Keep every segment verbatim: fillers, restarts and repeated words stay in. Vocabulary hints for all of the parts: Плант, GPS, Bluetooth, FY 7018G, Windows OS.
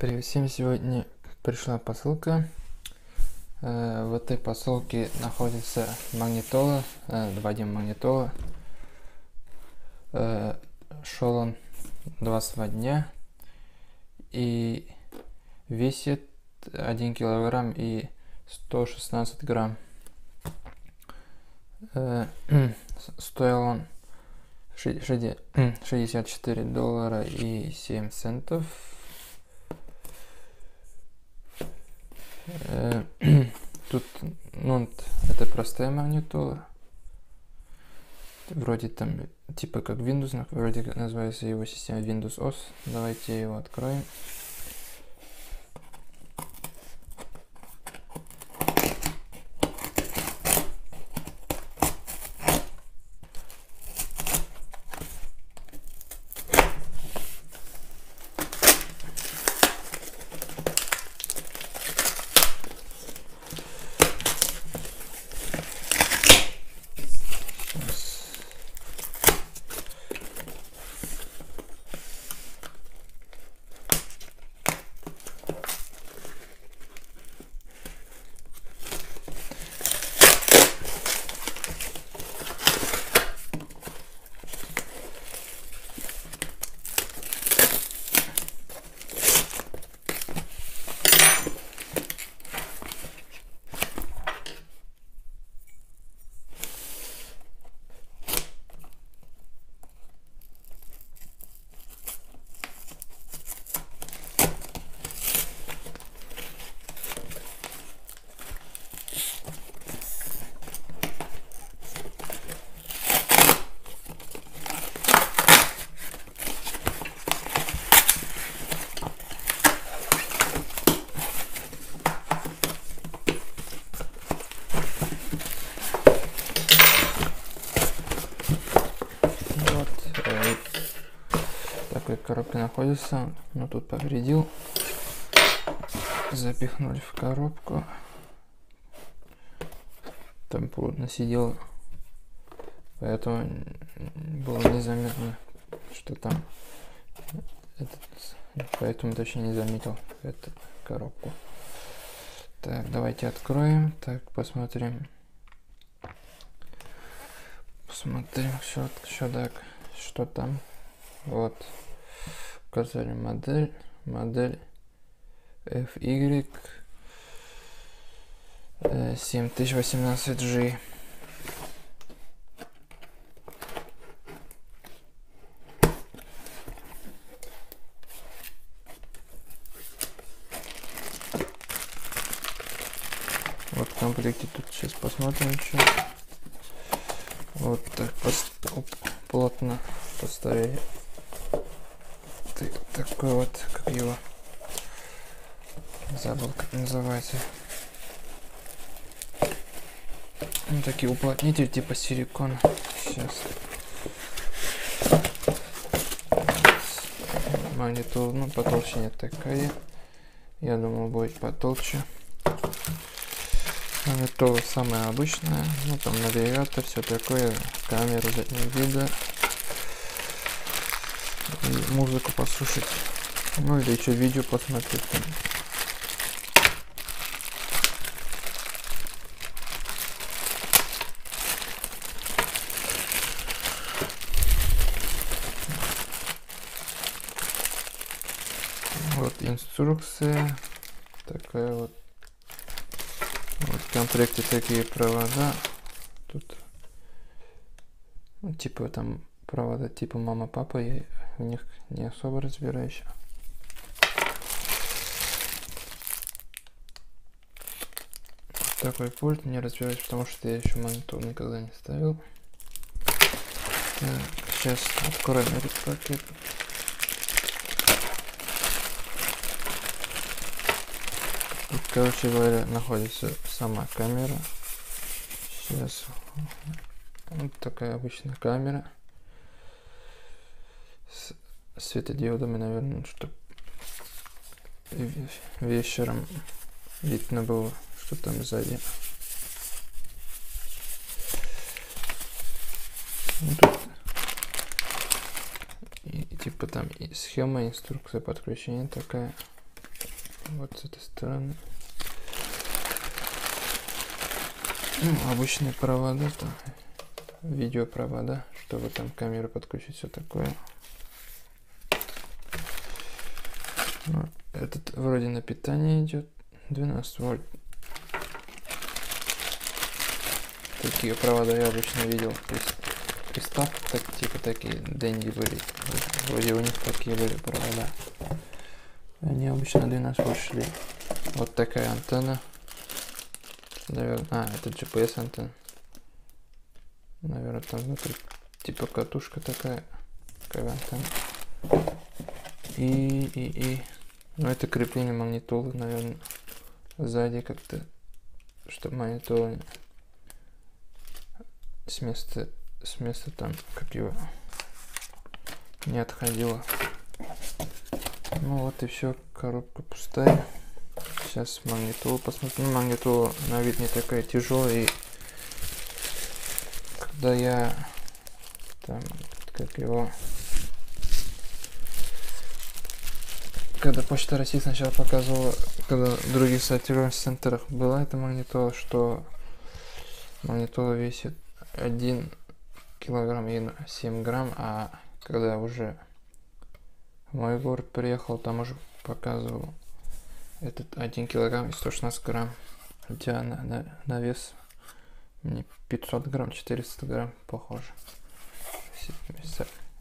Привет всем! Сегодня пришла посылка. В этой посылке находится магнитола, два магнитола. Шел он два дня и весит один килограмм и сто шестнадцать грамм. Стоил он шестьдесят четыре доллара и семь центов. Тут, ну, это простая магнитола, вроде там типа как Windows, вроде как называется его система Windows О Эс. Давайте его откроем. Коробка находится, но тут повредил, запихнули в коробку, там плотно сидел, поэтому было незаметно, что там этот, поэтому точнее не заметил эту коробку. Так, давайте откроем, так посмотрим посмотрим счет, счет, так, что там. Вот указали модель, модель эф игрек семь ноль один восемь джи. Вот в комплекте тут сейчас посмотрим еще. Вот так пост плотно поставили. Такой вот, как его, забыл как называется, ну, такие уплотнители типа силикона. Сейчас магнитола, ну, потолще не такая, я думал будет потолще. Магнитола самая обычная, ну там навигатор, все такое, камеру заднего вида, музыку послушать, ну или еще видео посмотреть. Вот инструкция такая вот. Вот в комплекте такие провода, тут ну, типа там провода типа мама-папа, я в них не особо разбираюсь. Такой пульт не разбираюсь, потому что я еще монитор никогда не ставил. Так, сейчас откроем этот пакет. Тут, короче говоря, находится сама камера. Сейчас вот такая обычная камера. С светодиодами, наверное, чтобы вечером видно было, что там сзади. Тут и, типа там и схема, инструкция подключения такая. вот с этой стороны. Ну, обычные провода, там, видеопровода, чтобы там камеру подключить, все такое. Ну, этот вроде на питание идет, двенадцать вольт. Такие провода я обычно видел в приставках, так, типа такие денди были, вроде у них такие были провода. Они обычно двенадцать вольт шли. Вот такая антенна. Наверное, а, это джи пи эс антенна. Наверное, там внутри типа катушка такая. Какая антенна. И, и, и. Ну, это крепление магнитолы, наверное, сзади как-то, чтобы магнитолы с места, с места там, как его, не отходило. Ну вот и все, коробка пустая. Сейчас магнитолу посмотрим. Ну, магнитола на вид не такая тяжелая. И когда я там, как его, когда Почта России сначала показывала, когда в других сортировочных центрах была эта магнитола, что магнитола весит один килограмм и семь грамм, а когда уже в мой город приехал, там уже показывал этот один килограмм и сто шестнадцать грамм. Хотя на, на, на вес мне пятьсот грамм, четыреста грамм похоже.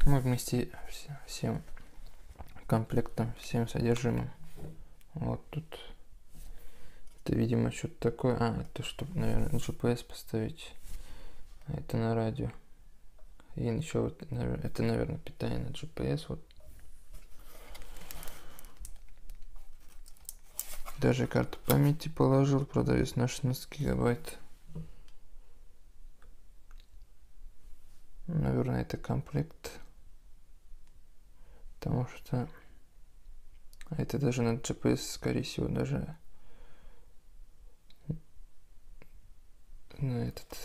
Мы вместе всем комплектом, всем содержимым. Вот тут это, видимо, что-то такое. А, это чтобы, наверное, джи пи эс поставить. Это на радио. И еще вот, это, наверное, питание на джи пи эс. Вот. Даже карту памяти положил, продавец, на шестнадцать гигабайт. Наверное, это комплект. Потому что это даже на джи пи эс, скорее всего, даже на этот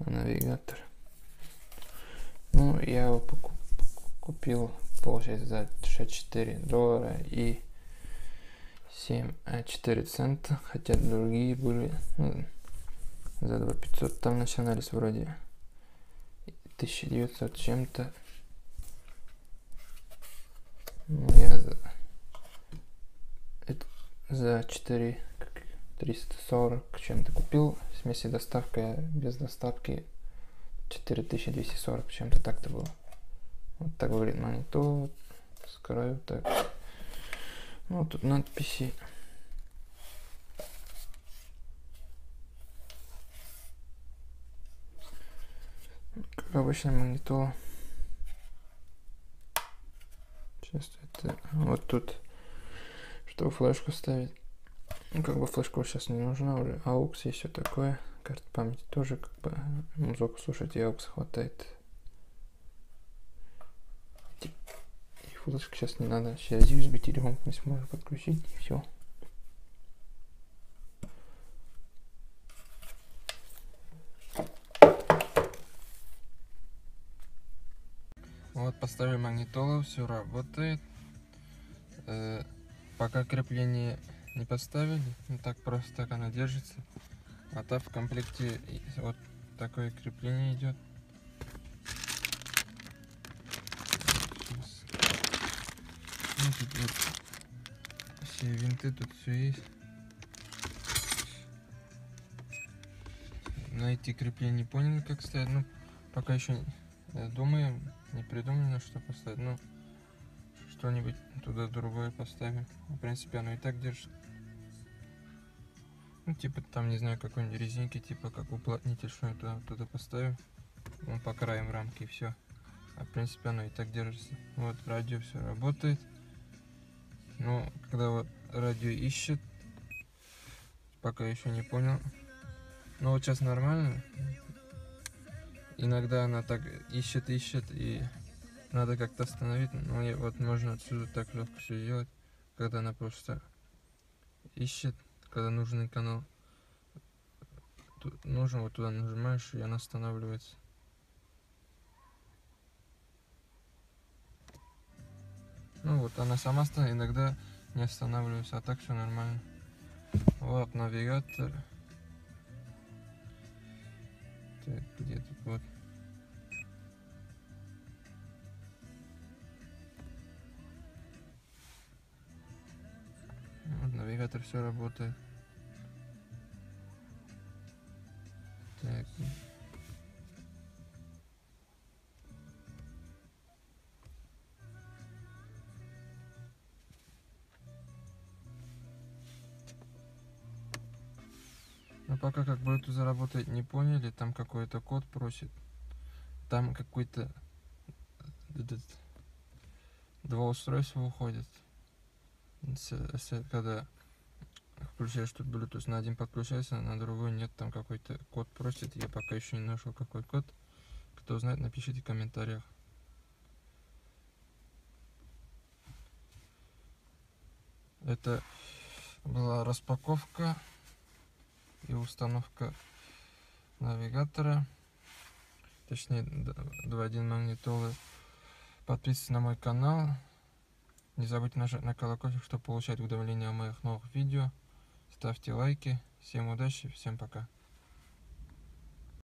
навигатор. Ну, я его купил, получается, за шестьдесят четыре доллара и семьдесят четыре цента, хотя другие были, ну, за две тысячи пятьсот, там начинались вроде тысяча девятьсот чем-то. Ну, я за, это, за четыре триста сорок чем-то купил, в смеси доставка, без доставки четыре тысячи двести сорок чем-то, так-то было. Вот так выглядит монитор, скрою так. Ну, тут надписи. Как обычно, магнитола. Сейчас это... Вот тут, чтобы флешку ставить. Ну, как бы флешка сейчас не нужна уже. аукс и все такое. Карта памяти тоже, как бы, музыку слушать, и аукс хватает. Флешка сейчас не надо, через ю эс би телефон не сможешь подключить, и все. Вот, поставили магнитолу, все работает. Э, пока крепление не поставили, ну, так просто так она держится. А так в комплекте вот такое крепление идет. Тут вот все винты, тут все есть. На эти крепления не понял, как стоят. Ну, пока еще думаем, не придумано, что поставить. Ну, что-нибудь туда другое поставим. В принципе, оно и так держит. Ну, типа там, не знаю, какой-нибудь резинки, типа как уплотнитель, что туда, туда поставим. Ну, по краям рамки и все. А в принципе, оно и так держится. Вот радио все работает. Но когда вот радио ищет, пока еще не понял. Но вот сейчас нормально. Иногда она так ищет, ищет, и надо как-то остановить. Но ну, вот можно отсюда так легко все делать, когда она просто ищет, когда нужный канал тут нужен, вот туда нажимаешь, и она останавливается. Ну вот она сама становится, иногда не останавливаюсь, а так все нормально. Вот навигатор. Так, где тут вот? Вот навигатор, все работает. Так. Но пока как Bluetooth заработает, не поняли, там какой-то код просит. Там какой-то два устройства уходят. Когда включаешь тут Bluetooth, на один подключается, на другой нет, там какой-то код просит. Я пока еще не нашел, какой код. Кто знает, напишите в комментариях. Это была распаковка и установка навигатора, точнее два один магнитолы. Подписывайтесь на мой канал, не забудьте нажать на колокольчик, чтобы получать уведомления о моих новых видео. Ставьте лайки. Всем удачи, всем пока.